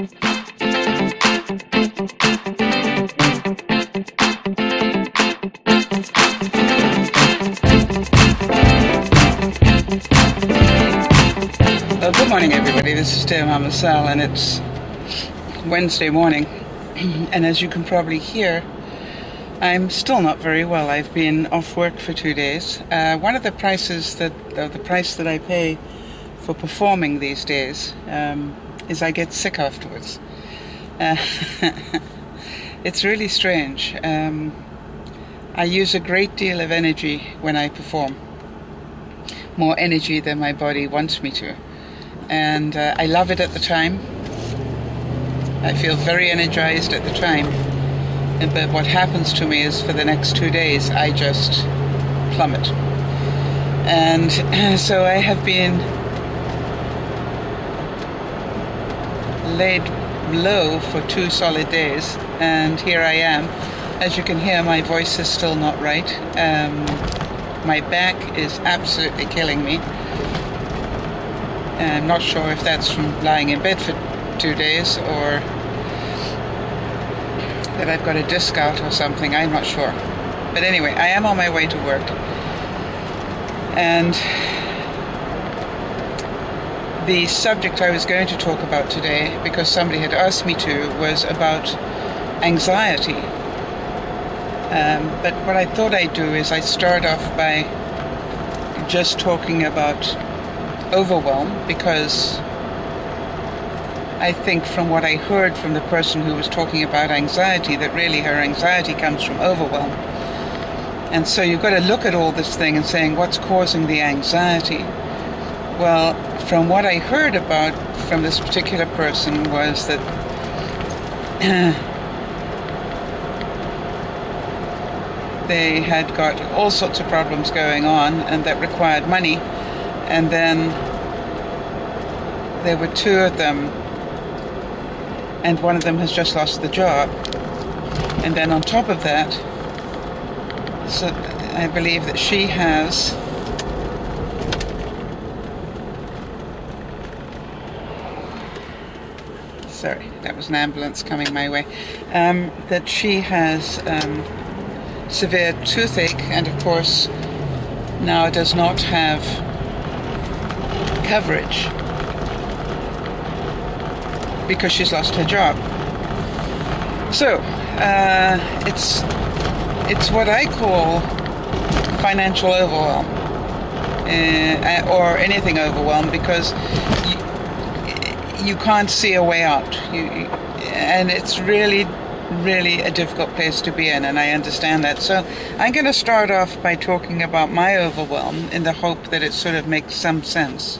Well, good morning, everybody. This is DearMamaSal, and it's Wednesday morning. And as you can probably hear, I'm still not very well. I've been off work for 2 days. One of the prices that, the price that I pay for performing these days is I get sick afterwards. It's really strange. I use a great deal of energy when I perform. More energy than my body wants me to. And I love it at the time. I feel very energized at the time. But what happens to me is for the next 2 days I just plummet. And so I have been laid low for 2 solid days, and here I am. As you can hear, my voice is still not right. My back is absolutely killing me. I'm not sure if that's from lying in bed for 2 days or that I've got a discount or something, I'm not sure. But anyway, I am on my way to work. And the subject I was going to talk about today, because somebody had asked me to, was about anxiety. But what I thought I'd do is I'd start off by just talking about overwhelm, because I think from what I heard from the person who was talking about anxiety, that really her anxiety comes from overwhelm. And so you've got to look at all this thing and saying, what's causing the anxiety? Well, from what I heard about from this particular person was that they had got all sorts of problems going on and that required money. And then there were 2 of them. And one of them has just lost the job. And then on top of that, so I believe that she has sorry, that was an ambulance coming my way, that she has severe toothache, and of course now does not have coverage because she's lost her job. So it's what I call financial overwhelm, or anything overwhelmed, because you can't see a way out. And it's really, really a difficult place to be in, and I understand that. So I'm going to start off by talking about my overwhelm in the hope that it sort of makes some sense.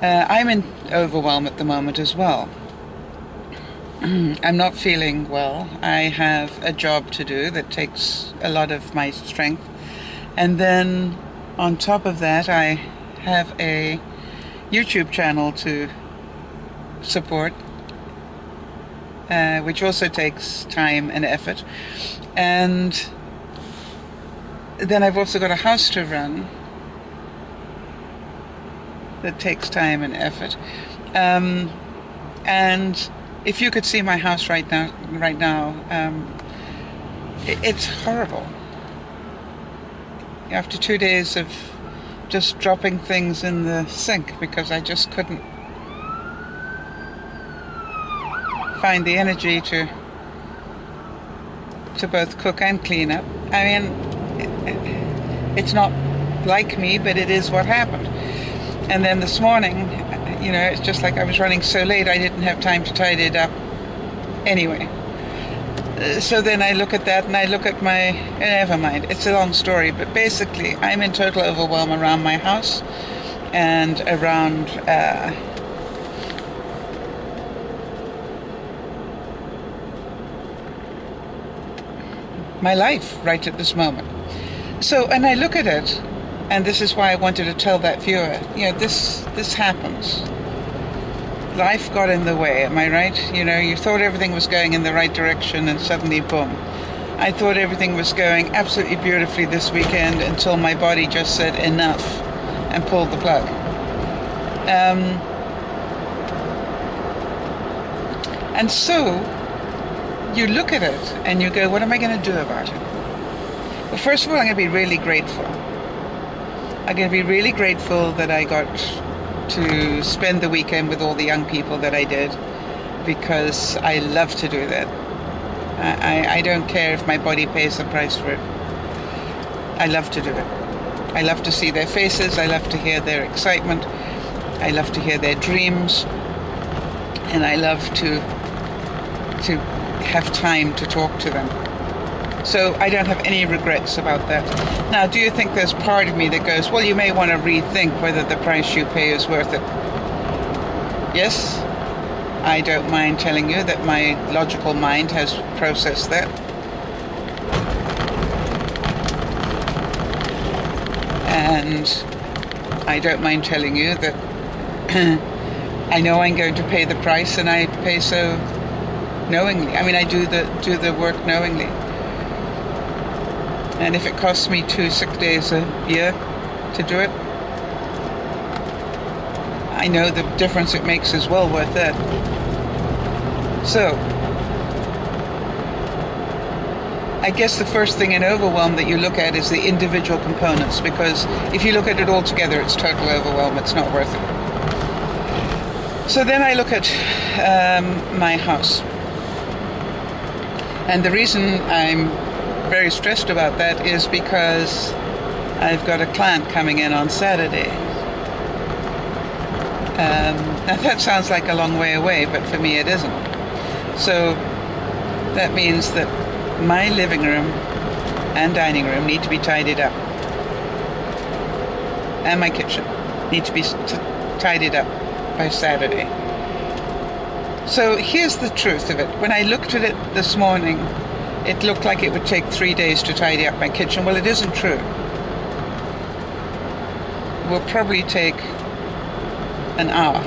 I'm in overwhelm at the moment as well. I'm not feeling well. I have a job to do that takes a lot of my strength. And then on top of that, I have a YouTube channel to support, which also takes time and effort. And then I've also got a house to run. That takes time and effort. And if you could see my house right now, it's horrible. After 2 days of just dropping things in the sink because I just couldn't find the energy to both cook and clean up. I mean, it's not like me, but it is what happened. And then this morning, you know, it's just like I was running so late I didn't have time to tidy it up anyway. So then I look at that and I look at my... never mind, it's a long story, but basically I'm in total overwhelm around my house and around my life right at this moment. So, and I look at it. And this is why I wanted to tell that viewer, you know, this happens. Life got in the way, am I right? You know, you thought everything was going in the right direction and suddenly, boom. I thought everything was going absolutely beautifully this weekend until my body just said enough and pulled the plug. And so you look at it and you go, what am I going to do about it? Well, first of all, I'm going to be really grateful. I'm going to be really grateful that I got to spend the weekend with all the young people that I did, because I love to do that. I don't care if my body pays the price for it. I love to do it. I love to see their faces. I love to hear their excitement. I love to hear their dreams. And I love to have time to talk to them. So I don't have any regrets about that. Now, do you think there's part of me that goes, well, you may want to rethink whether the price you pay is worth it? Yes, I don't mind telling you that my logical mind has processed that. And I don't mind telling you that I know I'm going to pay the price, and I pay so knowingly. I mean, I do the work knowingly. And if it costs me 2 sick days a year to do it, I know the difference it makes is well worth it. So, I guess the first thing in overwhelm that you look at is the individual components, because if you look at it all together, it's total overwhelm, it's not worth it. So then I look at my house. And the reason I'm very stressed about that is because I've got a client coming in on Saturday. Now that sounds like a long way away, but for me it isn't. So that means that my living room and dining room need to be tidied up, and my kitchen need to be tidied up by Saturday. So here's the truth of it. When I looked at it this morning, it looked like it would take 3 days to tidy up my kitchen. Well, it isn't true. It will probably take an hour.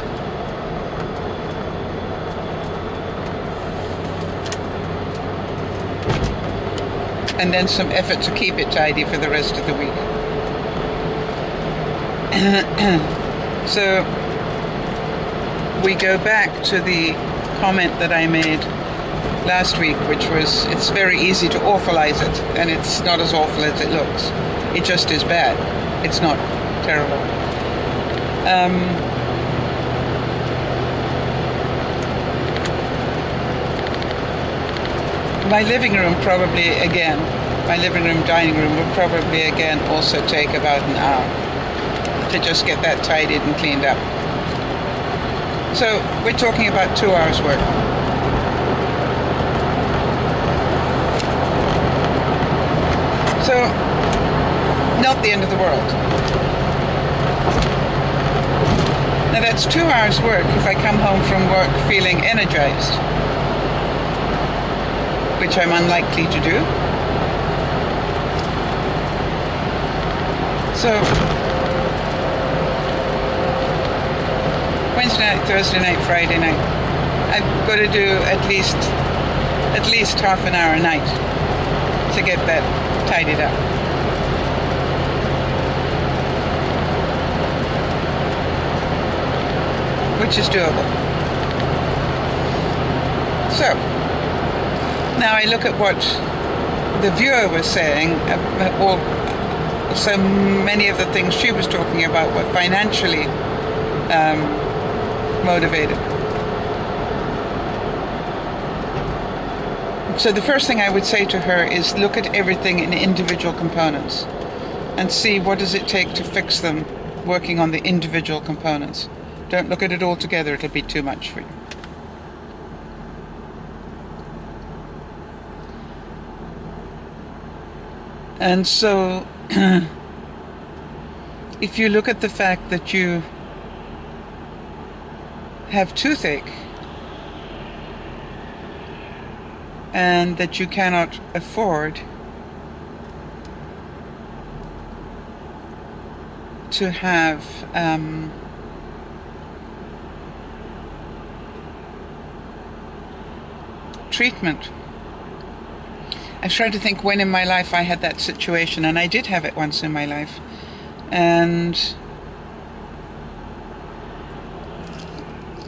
And then some effort to keep it tidy for the rest of the week. So we go back to the comment that I made last week, which was, it's very easy to awfulize it, and it's not as awful as it looks. It just is bad. It's not terrible. My living room probably, again, my living room, dining room would probably, again, also take about an hour to just get that tidied and cleaned up. So we're talking about 2 hours work. So, not the end of the world. Now that's 2 hours work if I come home from work feeling energized, which I'm unlikely to do. So, Wednesday night, Thursday night, Friday night, I've got to do at least half an hour a night to get that tidied up. Which is doable. So, now I look at what the viewer was saying, or so many of the things she was talking about were financially motivated. So the first thing I would say to her is look at everything in individual components and see what does it take to fix them working on the individual components. Don't look at it all together, it'll be too much for you. And so, if you look at the fact that you have toothache and that you cannot afford to have treatment. I tried to think when in my life I had that situation, and I did have it once in my life, and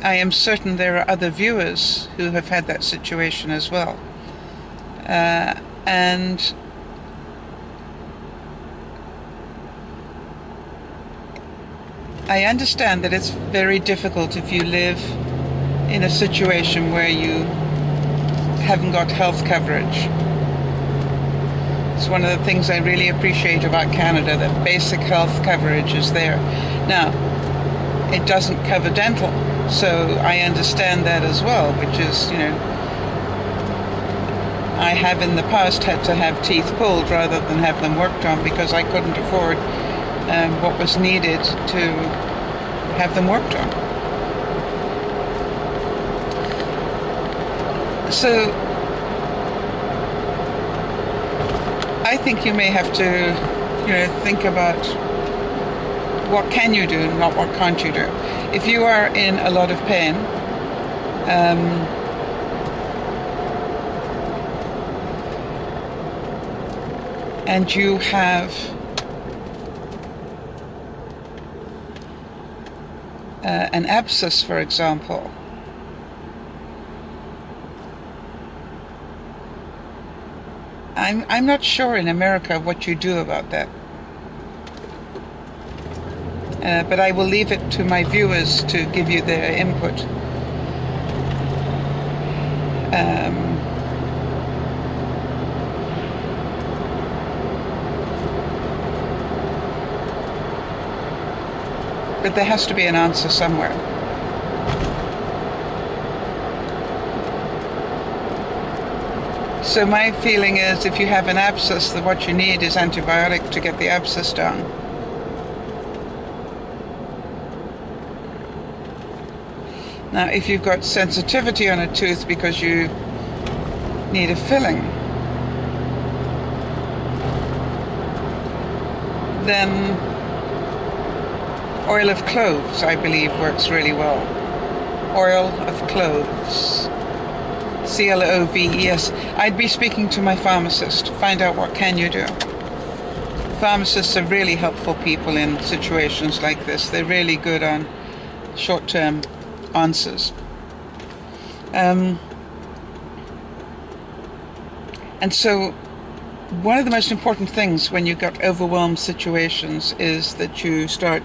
I am certain there are other viewers who have had that situation as well. And I understand that it's very difficult if you live in a situation where you haven't got health coverage. It's one of the things I really appreciate about Canada, that basic health coverage is there. Now, it doesn't cover dental, so I understand that as well, which is, you know, I have in the past had to have teeth pulled rather than have them worked on because I couldn't afford what was needed to have them worked on. So I think you may have to, you know, think about what can you do and not what can't you do. If you are in a lot of pain, and you have an abscess, for example, I'm not sure in America what you do about that, but I will leave it to my viewers to give you their input. But there has to be an answer somewhere. So my feeling is, if you have an abscess, that what you need is antibiotic to get the abscess down. Now, if you've got sensitivity on a tooth because you need a filling, then oil of cloves, I believe, works really well. Oil of cloves. C-L-O-V-E-S. I'd be speaking to my pharmacist to find out what can you do. Pharmacists are really helpful people in situations like this. They're really good on short-term answers. And so one of the most important things when you've got overwhelmed situations is that you start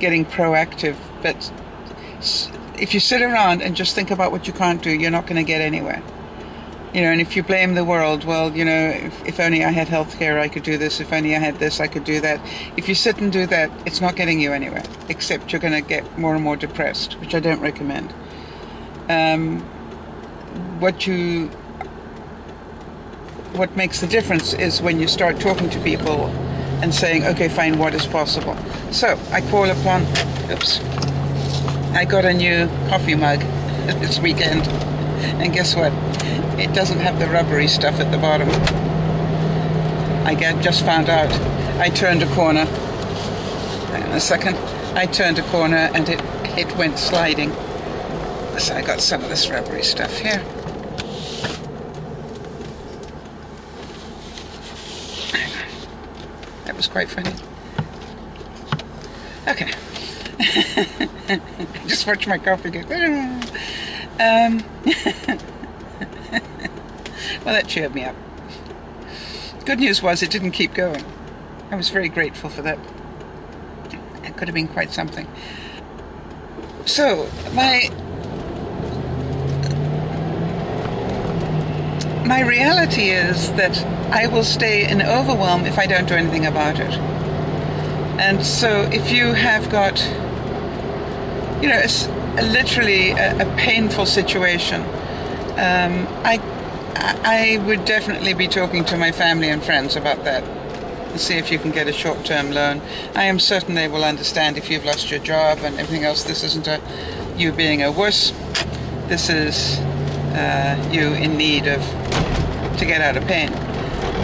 getting proactive. But if you sit around and just think about what you can't do, you're not going to get anywhere, you know. And if you blame the world, well, you know, if only I had health care I could do this, if only I had this I could do that, if you sit and do that, it's not getting you anywhere, except you're going to get more and more depressed, which I don't recommend. What makes the difference is when you start talking to people and saying, okay, fine, what is possible? So I call upon, oops, I got a new coffee mug this weekend, and guess what? It doesn't have the rubbery stuff at the bottom. I just found out. I turned a corner, hang on a second, I turned a corner and it went sliding. So I got some of this rubbery stuff here. Was quite funny. Okay. Just watch my coffee go. Well, that cheered me up. Good news was it didn't keep going. I was very grateful for that. It could have been quite something. So my reality is that I will stay in overwhelm if I don't do anything about it. And so if you have got, you know, it's literally a painful situation, I would definitely be talking to my family and friends about that and see if you can get a short-term loan. I am certain they will understand if you've lost your job and everything else. This isn't you being a wuss. This is you in need to get out of pain,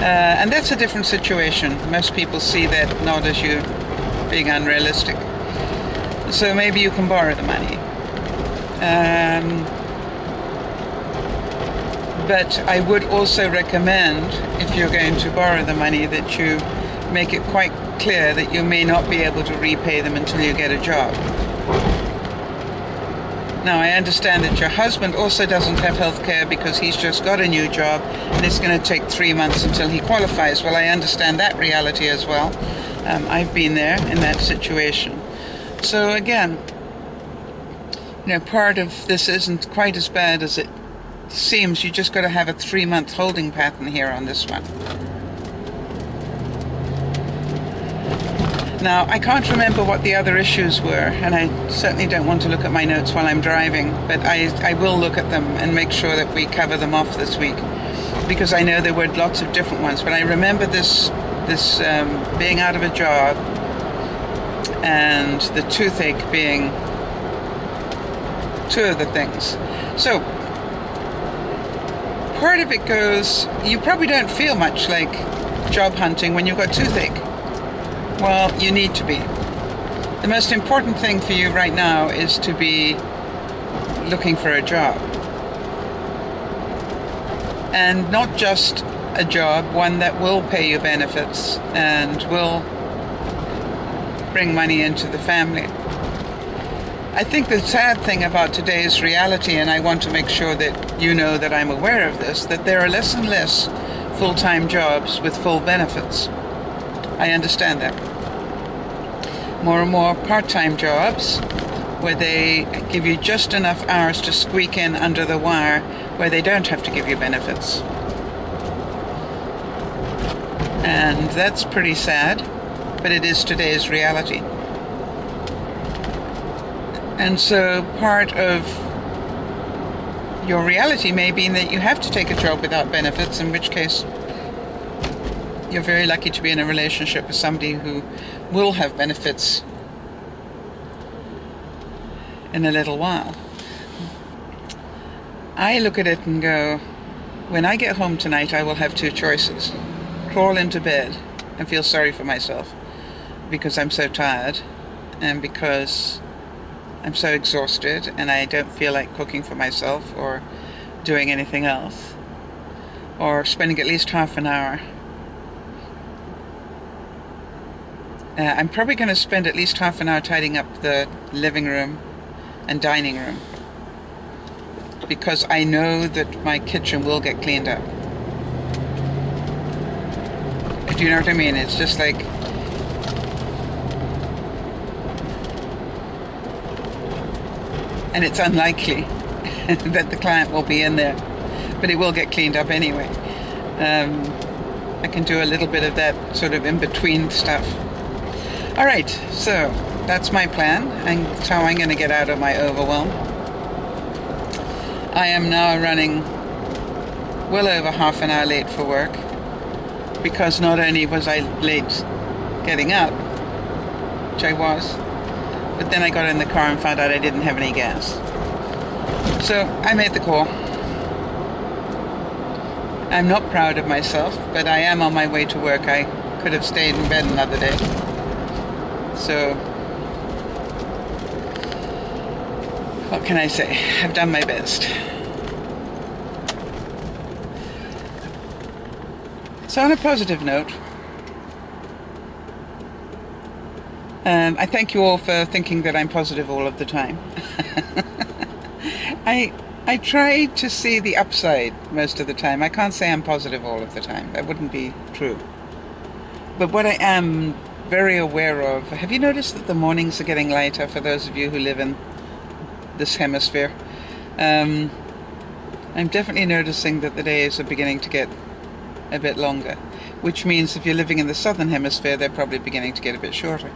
and that's a different situation. Most people see that not as you being unrealistic, so maybe you can borrow the money, but I would also recommend, if you're going to borrow the money, that you make it quite clear that you may not be able to repay them until you get a job. Now, I understand that your husband also doesn't have health care because he's just got a new job and it's going to take 3 months until he qualifies. Well, I understand that reality as well. I've been there in that situation. So again, you know, part of this isn't quite as bad as it seems. You just got to have a 3-month holding pattern here on this one. Now, I can't remember what the other issues were, and I certainly don't want to look at my notes while I'm driving, but I will look at them and make sure that we cover them off this week, because I know there were lots of different ones. But I remember this being out of a job, and the toothache being two of the things. So part of it goes, you probably don't feel much like job hunting when you've got toothache. Well, you need to be. The most important thing for you right now is to be looking for a job. And not just a job, one that will pay you benefits and will bring money into the family. I think the sad thing about today's reality, and I want to make sure that you know that I'm aware of this, that there are less and less full-time jobs with full benefits. I understand that. More and more part-time jobs where they give you just enough hours to squeak in under the wire, where they don't have to give you benefits. And that's pretty sad, but it is today's reality. And so part of your reality may be that you have to take a job without benefits, in which case you're very lucky to be in a relationship with somebody who will have benefits in a little while. I look at it and go, when I get home tonight, I will have two choices. Crawl into bed and feel sorry for myself because I'm so tired and because I'm so exhausted and I don't feel like cooking for myself or doing anything else, or spending at least half an hour. I'm probably going to spend at least half an hour tidying up the living room and dining room, because I know that my kitchen will get cleaned up. Do you know what I mean? It's just like, and it's unlikely that the client will be in there, but it will get cleaned up anyway. I can do a little bit of that sort of in-between stuff. All right, so that's my plan, and that's how I'm going to get out of my overwhelm. I am now running well over half an hour late for work, because not only was I late getting up, which I was, but then I got in the car and found out I didn't have any gas. So I made the call. I'm not proud of myself, but I am on my way to work. I could have stayed in bed another day. So, what can I say? I've done my best. So on a positive note, I thank you all for thinking that I'm positive all of the time. I try to see the upside most of the time. I can't say I'm positive all of the time. That wouldn't be true. But what I am very aware of. Have you noticed that the mornings are getting lighter for those of you who live in this hemisphere? I'm definitely noticing that the days are beginning to get a bit longer, which means if you're living in the southern hemisphere, they're probably beginning to get a bit shorter.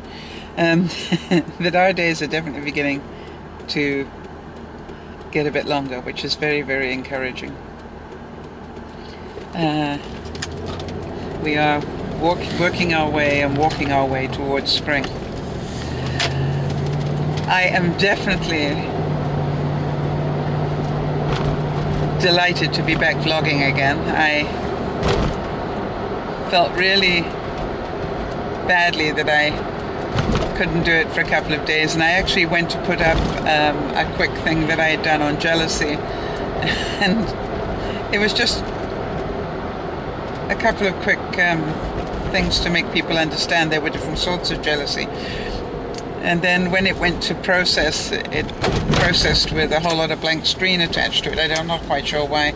But our days are definitely beginning to get a bit longer, which is very, very encouraging. We are working our way and walking our way towards spring. I am definitely delighted to be back vlogging again. I felt really badly that I couldn't do it for a couple of days, and I actually went to put up a quick thing that I had done on jealousy, and it was just a couple of quick things to make people understand there were different sorts of jealousy. And then when it went to process, it processed with a whole lot of blank screen attached to it. I'm not quite sure why.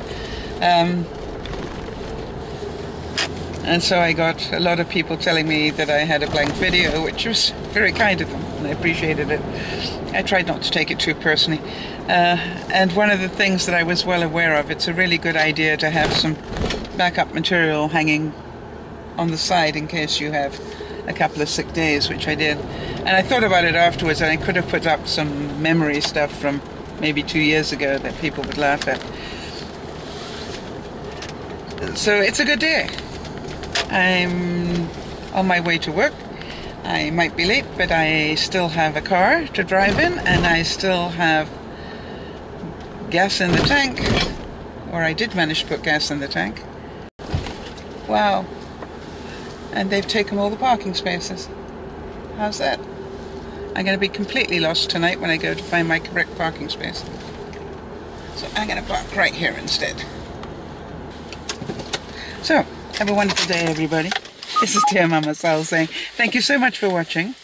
And so I got a lot of people telling me that I had a blank video, which was very kind of them, and I appreciated it. I tried not to take it too personally. And one of the things that I was well aware of, it's a really good idea to have some backup material hanging on the side in case you have a couple of sick days, which I did. And I thought about it afterwards, and I could have put up some memory stuff from maybe 2 years ago that people would laugh at. So it's a good day. I'm on my way to work. I might be late, but I still have a car to drive in, and I still have gas in the tank, or I did manage to put gas in the tank. Wow. And they've taken all the parking spaces. How's that? I'm going to be completely lost tonight when I go to find my correct parking space. So I'm going to park right here instead. So, have a wonderful day, everybody. This is Dear Mama Sal saying thank you so much for watching.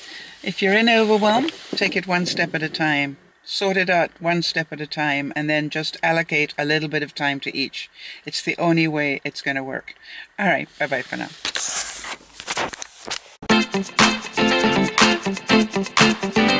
If you're in overwhelm, take it one step at a time. Sort it out one step at a time, and then just allocate a little bit of time to each. It's the only way it's going to work. All right, bye-bye for now.